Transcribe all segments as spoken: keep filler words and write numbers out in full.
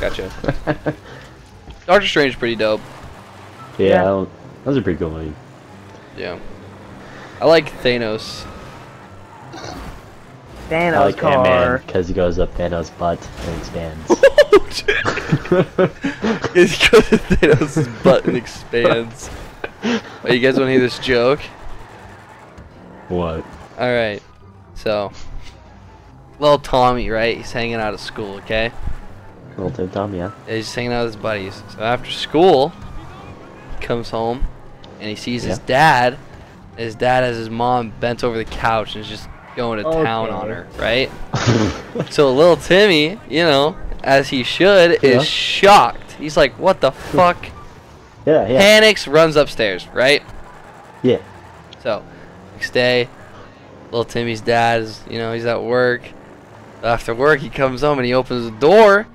Gotcha. Doctor Strange is pretty dope. Yeah, yeah. I don't, that was a pretty cool movie. Yeah. I like Thanos. Thanos I like car. Because he goes up Thanos' butt and expands. It's because Thanos' butt and expands. Wait, you guys want to hear this joke? What? Alright. So, little Tommy, right? He's hanging out at school, okay? Little Tim Tom, yeah. yeah. He's hanging out with his buddies. So after school, he comes home and he sees yeah. his dad. His dad has his mom bent over the couch and is just going to okay. town on her, right? So little Timmy, you know, as he should, yeah. is shocked. He's like, what the fuck? Yeah, yeah. Panics, runs upstairs, right? Yeah. So, next day, little Timmy's dad is, you know, he's at work. After work, he comes home and he opens the door,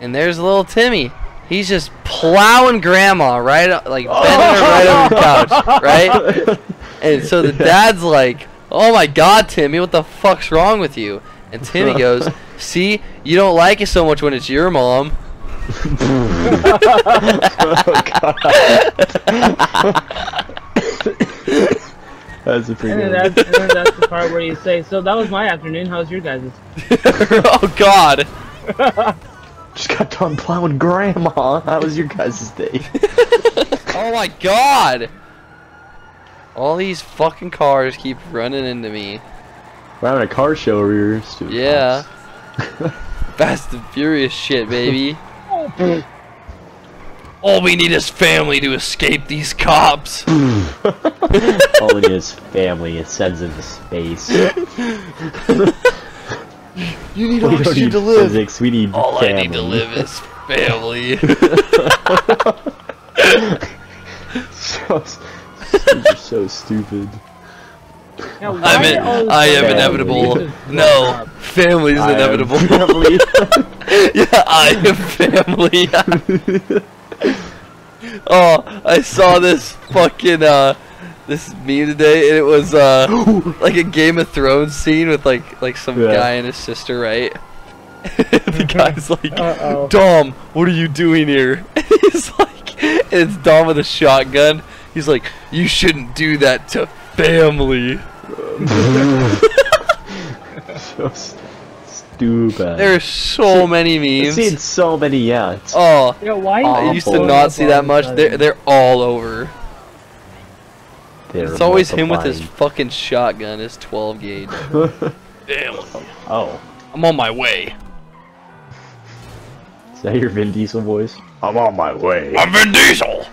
and there's little Timmy. He's just plowing grandma, right? Like, bending her right over the couch, right? And so the dad's like, oh my god, Timmy, what the fuck's wrong with you? And Timmy goes, see, you don't like it so much when it's your mom. Oh god. That's a pretty and then good that's, and then that's the part where you say, so that was my afternoon, how's your guys'? Oh god. Just got done plowing grandma. How was your guys' day? Oh my god! All these fucking cars keep running into me. We're having a car show over here, stupid. Yeah. Fast and Furious shit, baby. All we need is family to escape these cops. All we need is family. It sends into space. You need oxygen to live. Physics. We need all family. I need to live is family. so, you're so stupid. Now, I'm in, I am family. Inevitable. No, family is inevitable. Family. Yeah, I am family. Oh, I saw this fucking uh, this meme today, and it was uh, like a Game of Thrones scene with like like some yeah. guy and his sister, right? The guy's like, uh-oh. Dom, what are you doing here? He's like, and it's Dom with a shotgun. He's like, you shouldn't do that to family. So st stupid. There's so see, many memes. I've seen so many, yeah. It's oh, you know, why I used to not see that much. They're they're all over. They're it's always him with his fucking shotgun, his twelve gauge. Damn. Oh, I'm on my way. Is that your Vin Diesel voice? I'm on my way. I'm Vin Diesel.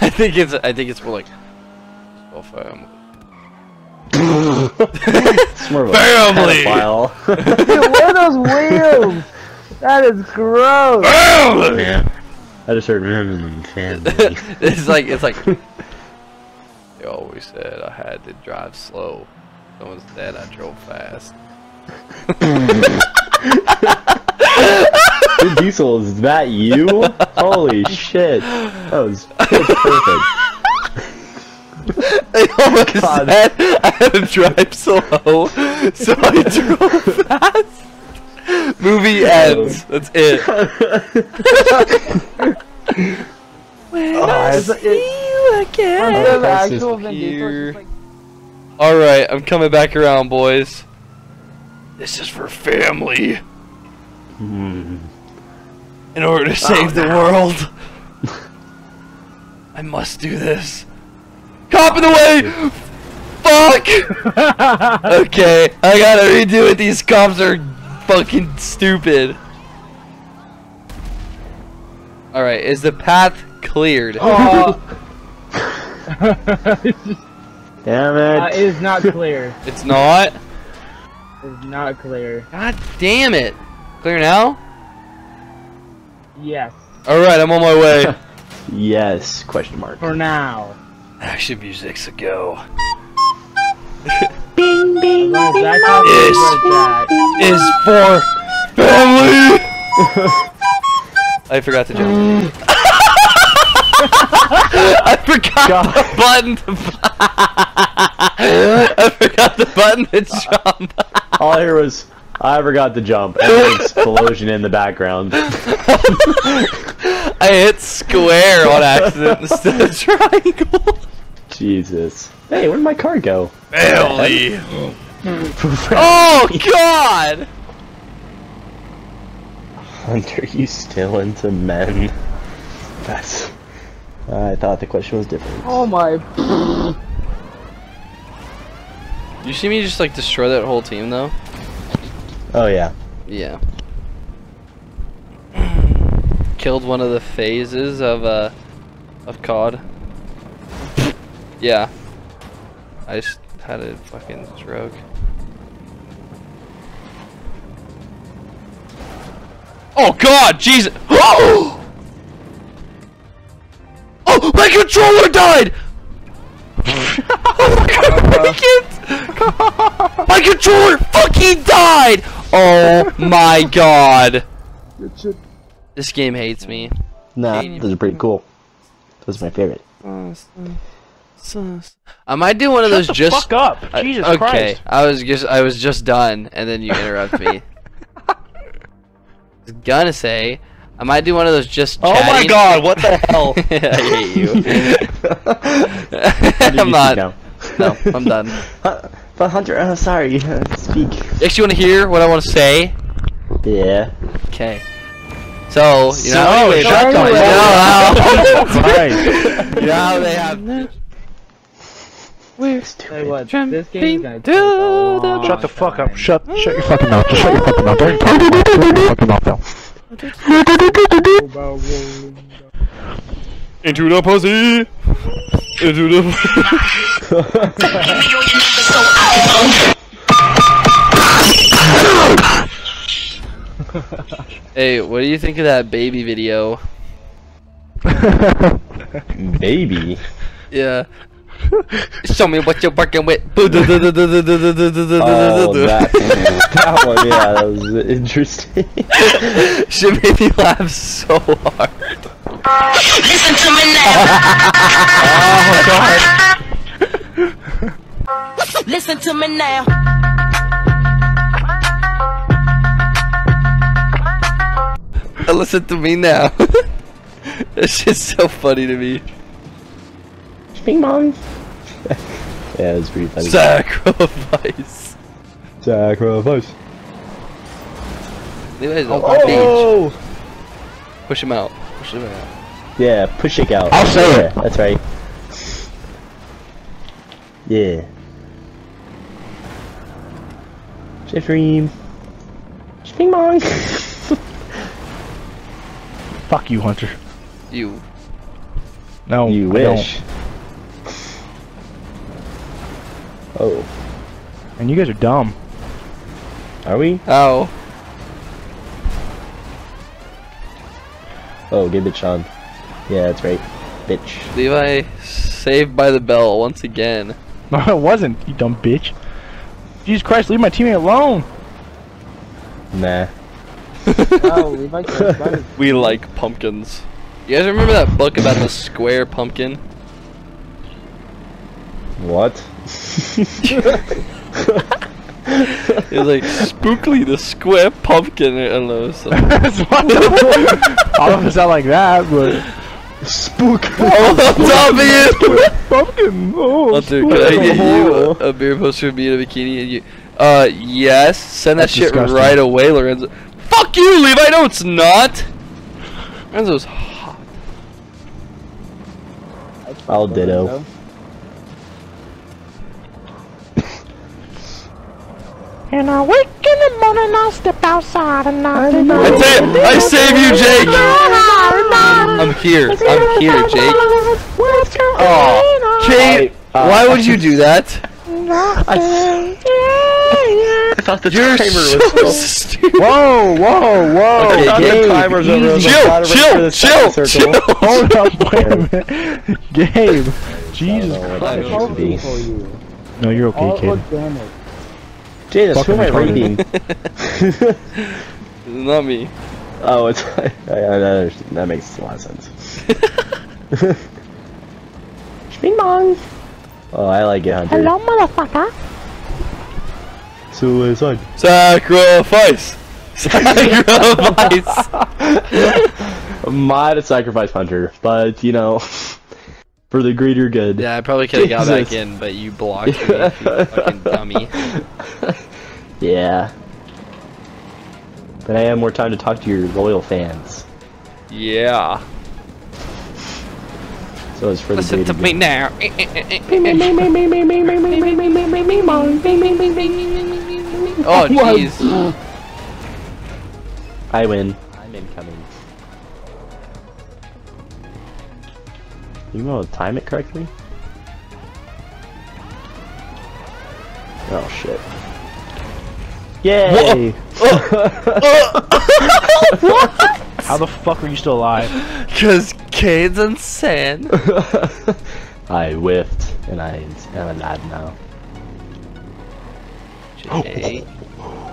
I think it's I think it's more like oh, family. It's more of family. Dude, what are those wheels? That is gross. Family. Yeah. I just heard family. It's like it's like they always said I had to drive slow. Someone said I drove fast. Vin Diesel, is that you? Holy shit. That was perfect. They almost God. said I had to drive slow, so I drove fast. Movie ends. That's it. When oh, I see you again. Like... Alright, I'm coming back around, boys. This is for family. Hmm. In order to save oh, no. the world, I must do this. Cop in the way! Fuck! Okay, I gotta redo it. These cops are fucking stupid. Alright, is the path cleared? Oh. Damn it. Uh, it is not clear. It's not? It is not clear. God damn it. Clear now? Yes. Alright, I'm on my way. Yes, question mark. For now. Action music's a go. Bing, bing, bing, is, is for family! I forgot to jump. I forgot God. the button to I forgot the button to jump. All I hear was I forgot to jump. An explosion in the background. I hit square on accident instead of triangle. Jesus. Hey, where'd my car go? Ellie. Oh God! Hunter, you still into men? That's. I thought the question was different. Oh my! You see me just like destroy that whole team though? Oh yeah. Yeah. Killed one of the phases of uh of C O D. Yeah. I just had a fucking stroke. Oh God, Jesus! Oh! Oh, my controller died! Oh my God. My controller fucking died! Oh my God! This game hates me. Nah, those are pretty cool. Those are my favorite. I might do one of those. Shut the just fuck up. I, Jesus okay, Christ. I was just I was just done, and then you interrupt me. I was gonna say I might do one of those just. Chatting. Oh my God! What the hell? I hate you. I'm you not. Now? No, I'm done. But Hunter, I'm sorry. Speak. Next, you want to hear what I want to say? Yeah. Okay. So you know. No, shut up! No, you know how they have. We're stupid. This game's gonna take a long Shut the fuck time. up. Shut shut your fucking mouth. Just shut your fucking mouth. Don't talk about your fucking mouth now. Into the pussy! Into the pussy! Hey, what do you think of that baby video? Baby? Yeah. Show me what you're working with. Oh, that, that one, yeah, that was interesting. She made me laugh so hard. Listen to me now. Oh God. Listen to me now. Listen to me now. It's just so funny to me. Bing bong. Yeah, it was pretty funny. Sacrifice. Sacrifice. Levi's on my page. Push him out. Push him out. Yeah, push it out. I'll show it. That's right. Yeah. Jeffrey. Bing bong. Fuck you, Hunter. You. No. You I wish. Don't. Oh. And you guys are dumb. Are we? Oh. Oh, good bitch on. Yeah, that's right. Bitch. Levi, saved by the bell once again. No, I wasn't, you dumb bitch. Jesus Christ, leave my teammate alone! Nah. Oh, Levi can't find it. We like pumpkins. You guys remember that book about the square pumpkin? What? It was like spookily the square pumpkin. I don't know. So. I don't know if it's not like that, but spookily. Oh, W pumpkin. Oh, Hunter, can I get you a, a beer poster of me in a bikini? And you, uh, yes. Send that That's shit disgusting. right away, Lorenzo. Fuck you, Levi. No, it's not. Lorenzo's hot. I'll ditto. And I wake in the morning, I step outside and I do not. That's it! I save you, Jake! I'm here. I'm here, Jake. Oh, Jake, why would you do that? I, I thought the You're timer so was so stupid. Whoa, whoa, whoa. Okay, I thought Gabe, the timer's over. Chill, chill, chill, chill. Hold up, wait a minute. Gabe, Jesus Christ. No, you're okay, kid. Jesus, who am I reading? Not me. Oh, it's. I, I, I, that makes a lot of sense. Bing bong. Oh, I like it, Hunter. Hello, motherfucker. Suicide. Sacrifice. Sacrifice. I'm not a sacrifice hunter, but you know, for the greater good. Yeah, I probably could have got back in, but you blocked me, you fucking dummy. Yeah. But I have more time to talk to your loyal fans. Yeah. So it's for Listen the greater good. Listen to me now. Oh jeez. I win. I'm incoming. You know how to time it correctly? Oh shit. Yay! What? How the fuck are you still alive? Cause Cade's insane. I whiffed and I am an ad now. J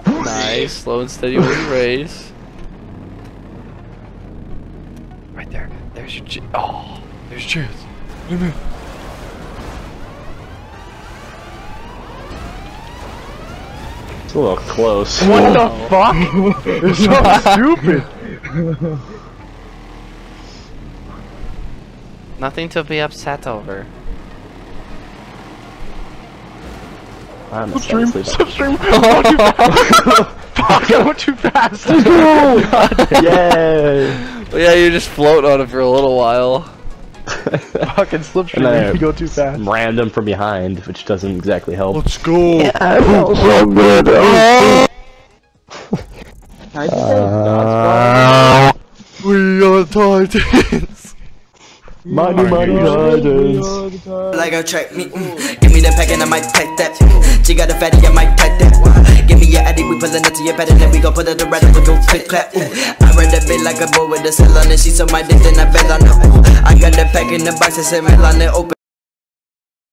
nice, slow and steady win race. Right there, there's your J. Oh, there's chance. Move, move. It's a little close. What the fuck? It's so stupid! Nothing to be upset over. I'm a stream, stream. Fuck, I went too fast! Yay! Yeah, you just float on it for a little while. Fucking slipstream, you go too fast. Random from behind, which doesn't exactly help. Let's go! Yeah, I felt so good! I just uh, we are Titans! Mighty, mighty Titans! Lego check me, mm. Give me the pack and I might take that. She got a fatty, I might take that. Give me your addy, we pullin' up to your bed and then we gon' put it around and we gon' click clap. Mm. I read that bit like a boy with a cell on it. She saw my dick, then I bet on her. I got the pack in the box, I said, man, line it open.